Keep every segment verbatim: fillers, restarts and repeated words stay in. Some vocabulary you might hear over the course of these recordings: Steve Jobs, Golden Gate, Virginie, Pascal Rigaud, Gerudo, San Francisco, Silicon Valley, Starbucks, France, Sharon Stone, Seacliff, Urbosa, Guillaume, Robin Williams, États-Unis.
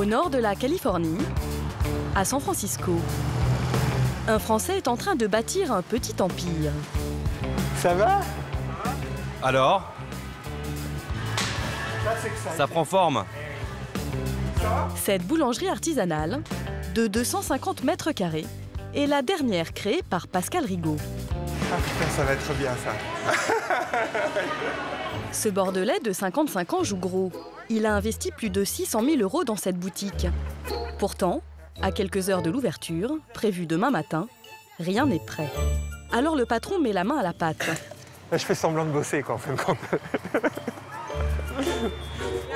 Au nord de la Californie, à San Francisco, un Français est en train de bâtir un petit empire. Ça va? Alors? Ça prend forme. Cette boulangerie artisanale de deux cent cinquante mètres carrés est la dernière créée par Pascal Rigaud. Ah putain, ça va être bien ça. Ce Bordelais de cinquante-cinq ans joue gros. Il a investi plus de six cent mille euros dans cette boutique. Pourtant, à quelques heures de l'ouverture, prévue demain matin, rien n'est prêt. Alors le patron met la main à la pâte. Je fais semblant de bosser quand même.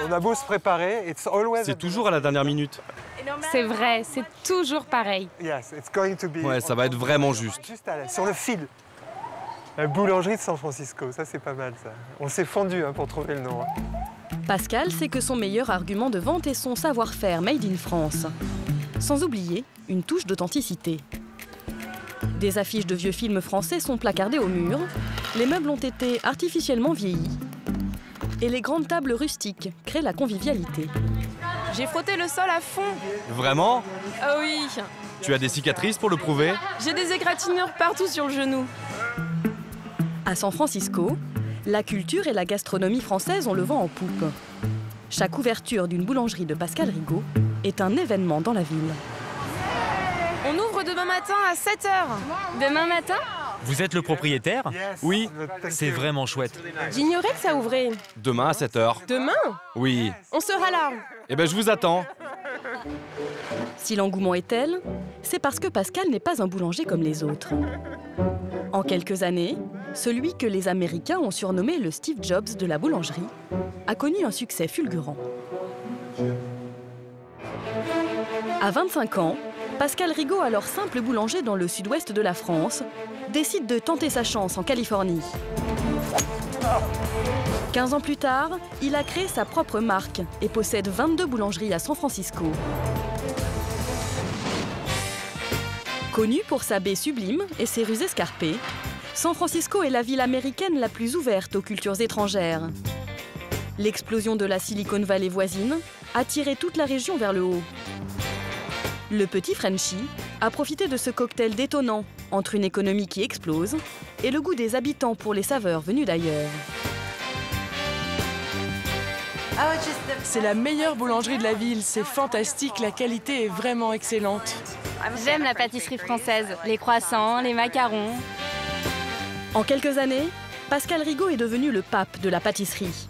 On a beau se préparer, c'est toujours à la dernière minute. C'est vrai, c'est toujours pareil. Ouais, ça va être vraiment juste. Sur le fil. La boulangerie de San Francisco, ça c'est pas mal ça. On s'est fendu hein, pour trouver le nom. Hein. Pascal sait que son meilleur argument de vente est son savoir-faire made in France. Sans oublier une touche d'authenticité. Des affiches de vieux films français sont placardées au mur, les meubles ont été artificiellement vieillis et les grandes tables rustiques créent la convivialité. J'ai frotté le sol à fond. Vraiment? Ah oui. Tu as des cicatrices pour le prouver? J'ai des égratignures partout sur le genou. À San Francisco, la culture et la gastronomie française ont le vent en poupe. Chaque ouverture d'une boulangerie de Pascal Rigaud est un événement dans la ville. On ouvre demain matin à sept heures. Demain matin? Vous êtes le propriétaire? Oui, c'est vraiment chouette. J'ignorais que ça ouvrait. Demain à sept heures. Demain? Oui. On sera là. Eh bien, je vous attends. Si l'engouement est tel, c'est parce que Pascal n'est pas un boulanger comme les autres. En quelques années, celui que les Américains ont surnommé le Steve Jobs de la boulangerie a connu un succès fulgurant. À vingt-cinq ans, Pascal Rigaud, alors simple boulanger dans le sud-ouest de la France, décide de tenter sa chance en Californie. quinze ans plus tard, il a créé sa propre marque et possède vingt-deux boulangeries à San Francisco. Connu pour sa baie sublime et ses rues escarpées, San Francisco est la ville américaine la plus ouverte aux cultures étrangères. L'explosion de la Silicon Valley voisine a tiré toute la région vers le haut. Le petit Frenchie a profité de ce cocktail détonnant entre une économie qui explose et le goût des habitants pour les saveurs venues d'ailleurs. C'est la meilleure boulangerie de la ville, c'est fantastique, la qualité est vraiment excellente. J'aime la pâtisserie française, les croissants, les macarons. En quelques années, Pascal Rigaud est devenu le pape de la pâtisserie.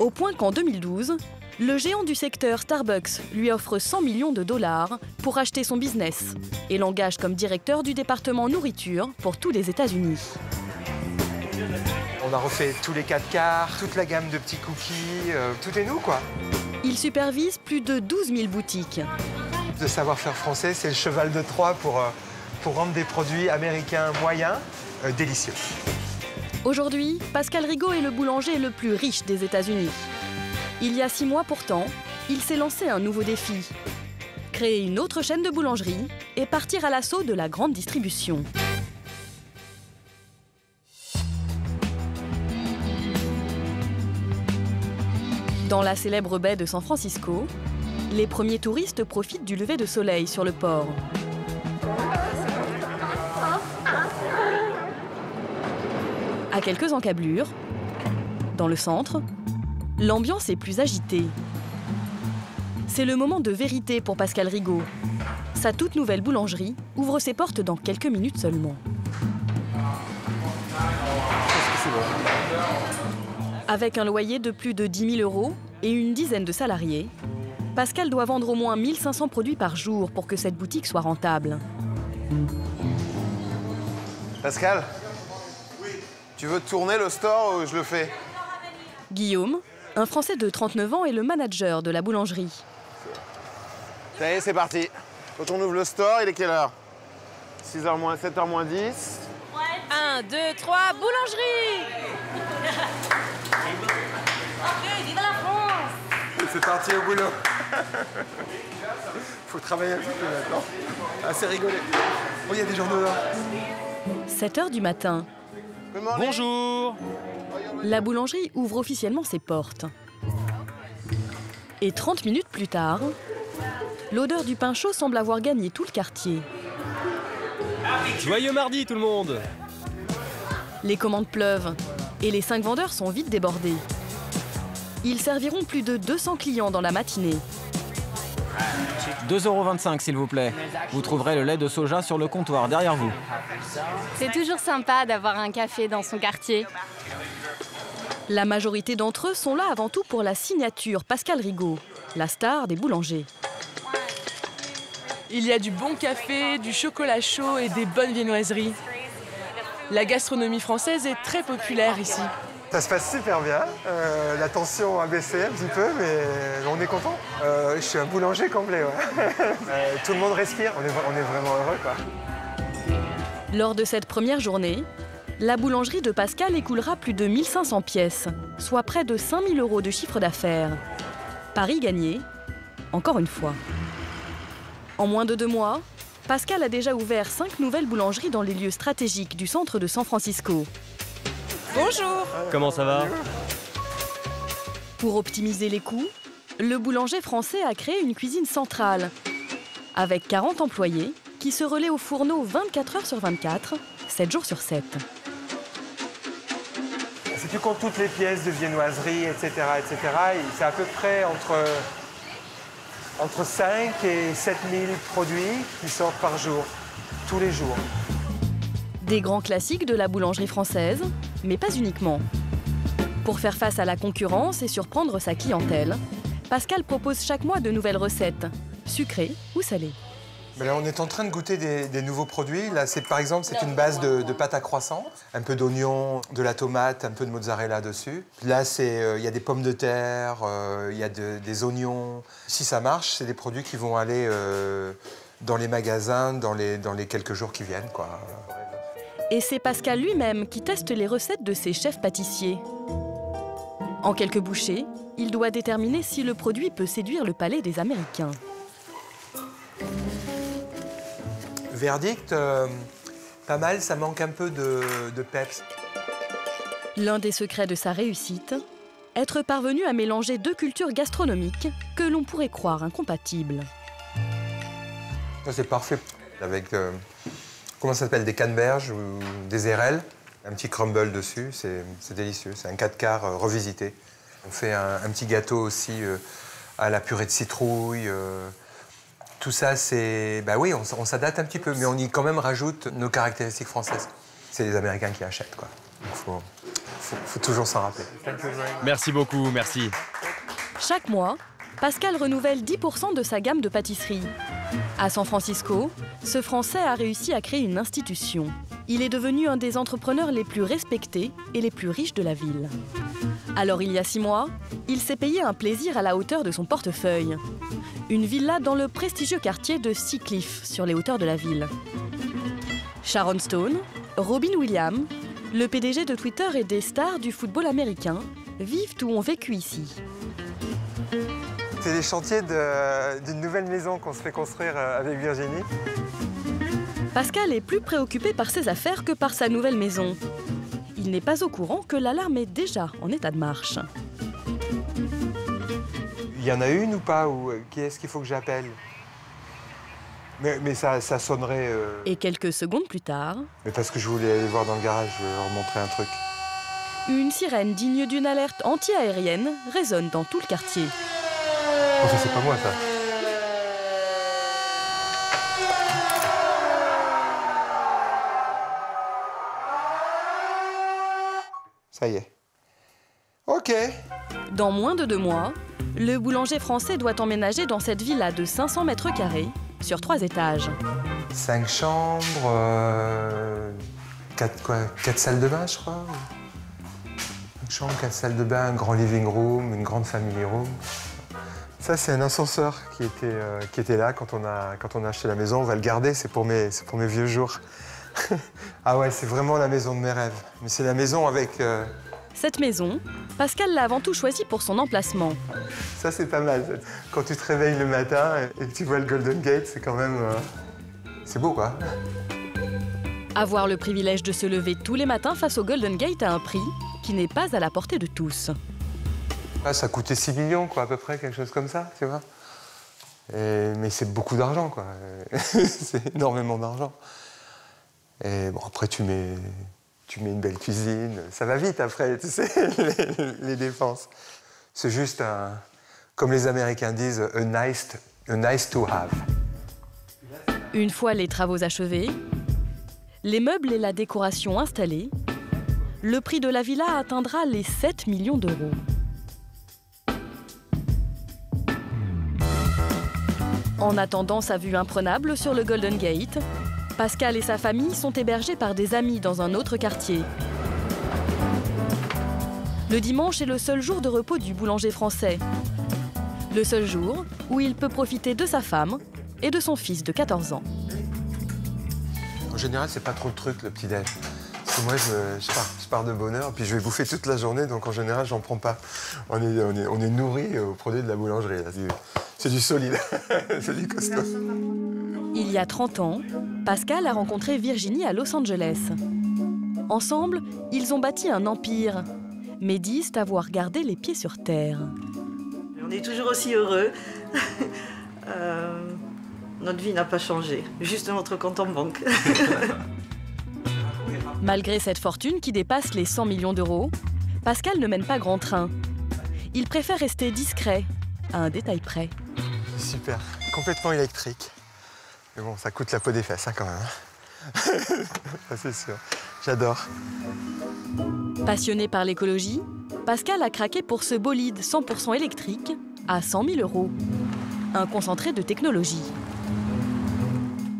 Au point qu'en deux mille douze, le géant du secteur Starbucks lui offre cent millions de dollars pour acheter son business et l'engage comme directeur du département nourriture pour tous les États-Unis. On a refait tous les quatre quarts, toute la gamme de petits cookies, euh, tout est nous quoi. Il supervise plus de douze mille boutiques. Le savoir-faire français, c'est le cheval de Troie pour, euh, pour rendre des produits américains moyens. Euh, délicieux. Aujourd'hui, Pascal Rigaud est le boulanger le plus riche des États-Unis. Il y a six mois pourtant, il s'est lancé un nouveau défi. Créer une autre chaîne de boulangerie et partir à l'assaut de la grande distribution. Dans la célèbre baie de San Francisco, les premiers touristes profitent du lever de soleil sur le port. À quelques encablures, dans le centre, l'ambiance est plus agitée. C'est le moment de vérité pour Pascal Rigaud. Sa toute nouvelle boulangerie ouvre ses portes dans quelques minutes seulement. Avec un loyer de plus de dix mille euros et une dizaine de salariés, Pascal doit vendre au moins mille cinq cents produits par jour pour que cette boutique soit rentable. Pascal ? Tu veux tourner le store ou je le fais? Guillaume, un Français de trente-neuf ans, est le manager de la boulangerie. Ça y est, c'est parti. Quand on ouvre le store, il est quelle heure? six heures moins sept heures moins dix. un, deux, trois, boulangerie! Ok, vive la France! C'est parti au boulot. Faut travailler un petit peu maintenant. Ah, c'est rigolé. Oh, il y a des gens dehors. sept heures du matin. Bonjour. La boulangerie ouvre officiellement ses portes. Et trente minutes plus tard, L'odeur du pain chaud semble avoir gagné tout le quartier. Joyeux mardi tout le monde! Les commandes pleuvent et les cinq vendeurs sont vite débordés. Ils serviront plus de deux cents clients dans la matinée. deux euros vingt-cinq s'il vous plaît. Vous trouverez le lait de soja sur le comptoir derrière vous. C'est toujours sympa d'avoir un café dans son quartier. La majorité d'entre eux sont là avant tout pour la signature Pascal Rigaud, la star des boulangers. Il y a du bon café, du chocolat chaud et des bonnes viennoiseries. La gastronomie française est très populaire ici. Ça se passe super bien, euh, la tension a baissé un petit peu, mais on est content. Euh, je suis un boulanger comblé, ouais. euh, tout le monde respire, on est, on est vraiment heureux, quoi. Lors de cette première journée, la boulangerie de Pascal écoulera plus de mille cinq cents pièces, soit près de cinq mille euros de chiffre d'affaires. Paris gagné, encore une fois. En moins de deux mois, Pascal a déjà ouvert cinq nouvelles boulangeries dans les lieux stratégiques du centre de San Francisco. Bonjour. Comment ça va? Pour optimiser les coûts, le boulanger français a créé une cuisine centrale avec quarante employés qui se relaient au fourneau vingt-quatre heures sur vingt-quatre, sept jours sur sept. Si tu comptes toutes les pièces de viennoiserie, et cetera, et cetera, c'est à peu près entre, entre cinq et sept mille produits qui sortent par jour, tous les jours. Des grands classiques de la boulangerie française, mais pas uniquement. Pour faire face à la concurrence et surprendre sa clientèle, Pascal propose chaque mois de nouvelles recettes, sucrées ou salées. Mais là, on est en train de goûter des, des nouveaux produits. Là, c'est, par exemple, c'est une base de, de pâte à croissant, un peu d'oignon, de la tomate, un peu de mozzarella dessus. Là, il euh, y a des pommes de terre, il euh, y a de, des oignons. Si ça marche, c'est des produits qui vont aller euh, dans les magasins dans les, dans les quelques jours qui viennent, quoi. Et c'est Pascal lui-même qui teste les recettes de ses chefs pâtissiers. En quelques bouchées, il doit déterminer si le produit peut séduire le palais des Américains. Verdict, euh, pas mal, ça manque un peu de, de peps. L'un des secrets de sa réussite, être parvenu à mélanger deux cultures gastronomiques que l'on pourrait croire incompatibles. C'est parfait. Avec... Euh... Comment ça s'appelle? Des canneberges ou des érelles. Un petit crumble dessus, c'est délicieux. C'est un quatre quarts euh, revisité. On fait un, un petit gâteau aussi euh, à la purée de citrouille. Euh, tout ça, c'est... Bah oui, on, on s'adapte un petit peu, mais on y quand même rajoute nos caractéristiques françaises. C'est les Américains qui achètent, quoi. Il faut, faut, faut toujours s'en rappeler. Merci beaucoup, merci. Chaque mois, Pascal renouvelle dix pour cent de sa gamme de pâtisseries. À San Francisco, ce Français a réussi à créer une institution. Il est devenu un des entrepreneurs les plus respectés et les plus riches de la ville. Alors il y a six mois, il s'est payé un plaisir à la hauteur de son portefeuille. Une villa dans le prestigieux quartier de Seacliff, sur les hauteurs de la ville. Sharon Stone, Robin Williams, le P D G de Twitter et des stars du football américain vivent ou ont vécu ici. C'est les chantiers d'une nouvelle maison qu'on se fait construire avec Virginie. Pascal est plus préoccupé par ses affaires que par sa nouvelle maison. Il n'est pas au courant que l'alarme est déjà en état de marche. Il y en a une ou pas? Ou qui est-ce qu'il faut que j'appelle? Mais, mais ça, ça sonnerait... Euh... Et quelques secondes plus tard... Mais parce que je voulais aller voir dans le garage, je voulais leur montrer un truc. Une sirène digne d'une alerte anti-aérienne résonne dans tout le quartier. Enfin, c'est pas moi, ça. Ça y est. OK. Dans moins de deux mois, le boulanger français doit emménager dans cette villa de cinq cents mètres carrés sur trois étages. Cinq chambres, euh, quatre, quoi, quatre salles de bain, je crois. Une chambre, quatre salles de bain, un grand living room, une grande family room. Ça, c'est un ascenseur qui était, euh, qui était là quand on, a, quand on a acheté la maison. On va le garder, c'est pour, pour mes vieux jours. Ah ouais, c'est vraiment la maison de mes rêves. Mais c'est la maison avec... Euh... Cette maison, Pascal l'a avant tout choisie pour son emplacement. Ça, c'est pas mal. Quand tu te réveilles le matin et que tu vois le Golden Gate, c'est quand même... Euh... C'est beau, quoi. Avoir le privilège de se lever tous les matins face au Golden Gate à un prix qui n'est pas à la portée de tous. Ah, ça coûtait six millions, quoi, à peu près, quelque chose comme ça, tu vois. Et, mais c'est beaucoup d'argent, quoi. C'est énormément d'argent. Et bon, après, tu mets, tu mets une belle cuisine. Ça va vite, après, tu sais, les, les dépenses. C'est juste, un, comme les Américains disent, a nice, a nice to have. Une fois les travaux achevés, les meubles et la décoration installés, le prix de la villa atteindra les sept millions d'euros. En attendant sa vue imprenable sur le Golden Gate, Pascal et sa famille sont hébergés par des amis dans un autre quartier. Le dimanche est le seul jour de repos du boulanger français. Le seul jour où il peut profiter de sa femme et de son fils de quatorze ans. En général, c'est pas trop le truc, le petit-déj. Moi, je, je, pars, je pars de bonne heure, puis je vais bouffer toute la journée, donc en général, j'en prends pas. On est, on est, on est nourris aux produits de la boulangerie. C'est du solide, c'est du costaud. Il y a trente ans, Pascal a rencontré Virginie à Los Angeles. Ensemble, ils ont bâti un empire, mais disent avoir gardé les pieds sur terre. On est toujours aussi heureux. euh, notre vie n'a pas changé, juste notre compte en banque. Malgré cette fortune qui dépasse les cent millions d'euros, Pascal ne mène pas grand train. Il préfère rester discret, à un détail près. Super, complètement électrique. Mais bon, ça coûte la peau des fesses, hein, quand même. C'est sûr, j'adore. Passionné par l'écologie, Pascal a craqué pour ce bolide cent pour cent électrique à cent mille euros. Un concentré de technologie.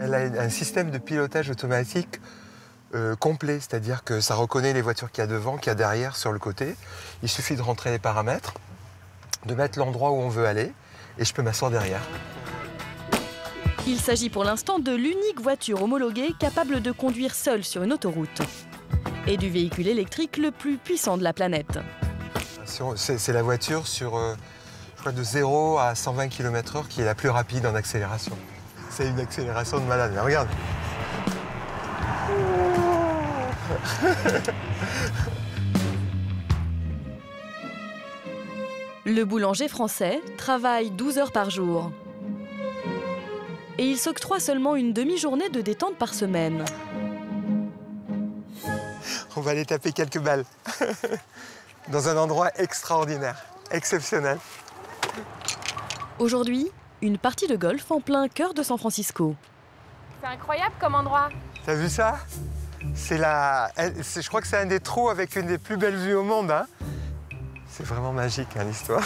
Elle a un système de pilotage automatique Euh, complet, c'est-à-dire que ça reconnaît les voitures qu'il y a devant, qu'il y a derrière, sur le côté. Il suffit de rentrer les paramètres, de mettre l'endroit où on veut aller, et je peux m'asseoir derrière. Il s'agit pour l'instant de l'unique voiture homologuée capable de conduire seule sur une autoroute, et du véhicule électrique le plus puissant de la planète. C'est la voiture sur, euh, je crois, de zéro à cent vingt kilomètres heure qui est la plus rapide en accélération. C'est une accélération de malade, mais regarde. Le boulanger français travaille douze heures par jour. Et il s'octroie seulement une demi-journée de détente par semaine. On va aller taper quelques balles. Dans un endroit extraordinaire, exceptionnel. Aujourd'hui, une partie de golf en plein cœur de San Francisco. C'est incroyable comme endroit. T'as vu ça ? C'est la... Je crois que c'est un des trous avec une des plus belles vues au monde. Hein. C'est vraiment magique, hein, l'histoire.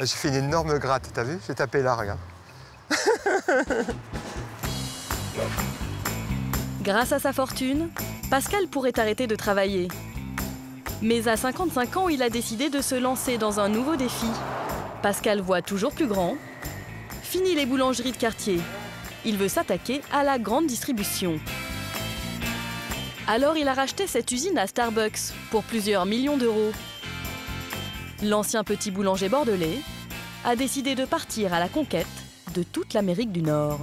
J'ai fait une énorme gratte, t'as vu? J'ai tapé là, regarde. Grâce à sa fortune, Pascal pourrait arrêter de travailler. Mais à cinquante-cinq ans, il a décidé de se lancer dans un nouveau défi. Pascal voit toujours plus grand. Fini les boulangeries de quartier. Il veut s'attaquer à la grande distribution. Alors il a racheté cette usine à Starbucks pour plusieurs millions d'euros. L'ancien petit boulanger bordelais a décidé de partir à la conquête de toute l'Amérique du Nord.